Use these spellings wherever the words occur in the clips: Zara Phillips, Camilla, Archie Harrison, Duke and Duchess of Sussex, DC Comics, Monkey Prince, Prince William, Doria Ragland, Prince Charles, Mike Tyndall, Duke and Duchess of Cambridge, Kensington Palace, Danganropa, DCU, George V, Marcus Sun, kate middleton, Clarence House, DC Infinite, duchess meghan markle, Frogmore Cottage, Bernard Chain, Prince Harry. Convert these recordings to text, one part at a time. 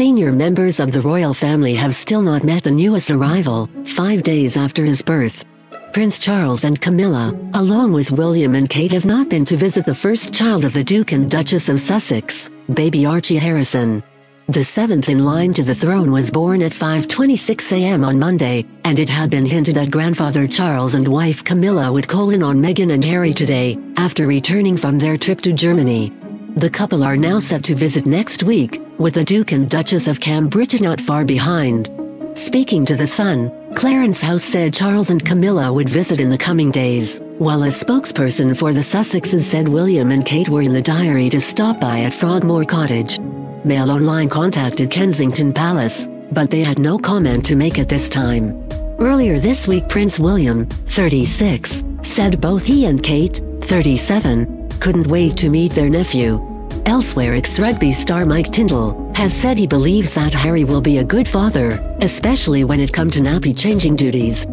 Senior members of the royal family have still not met the newest arrival, 5 days after his birth. Prince Charles and Camilla, along with William and Kate, have not been to visit the first child of the Duke and Duchess of Sussex, baby Archie Harrison. The seventh in line to the throne was born at 5:26 a.m. on Monday, and it had been hinted that grandfather Charles and wife Camilla would call in on Meghan and Harry today, after returning from their trip to Germany. The couple are now set to visit next week, with the Duke and Duchess of Cambridge not far behind. Speaking to The Sun, Clarence House said Charles and Camilla would visit in the coming days, while a spokesperson for the Sussexes said William and Kate were in the diary to stop by at Frogmore Cottage. Mail Online contacted Kensington Palace, but they had no comment to make at this time. Earlier this week, Prince William, 36, said both he and Kate, 37, couldn't wait to meet their nephew. Elsewhere, ex-rugby star Mike Tyndall has said he believes that Harry will be a good father, especially when it comes to nappy-changing duties.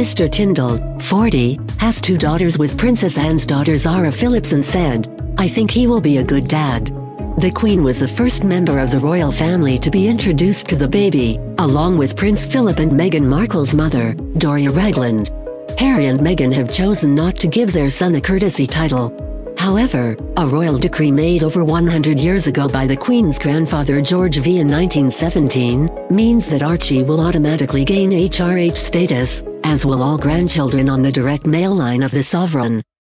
Mr. Tyndall, 40, has two daughters with Princess Anne's daughter Zara Phillips and said, "I think he will be a good dad." The Queen was the first member of the royal family to be introduced to the baby, along with Prince Philip and Meghan Markle's mother, Doria Ragland. Harry and Meghan have chosen not to give their son a courtesy title. However, a royal decree made over 100 years ago by the Queen's grandfather George V in 1917, means that Archie will automatically gain HRH status, as will all grandchildren on the direct male line of the sovereign.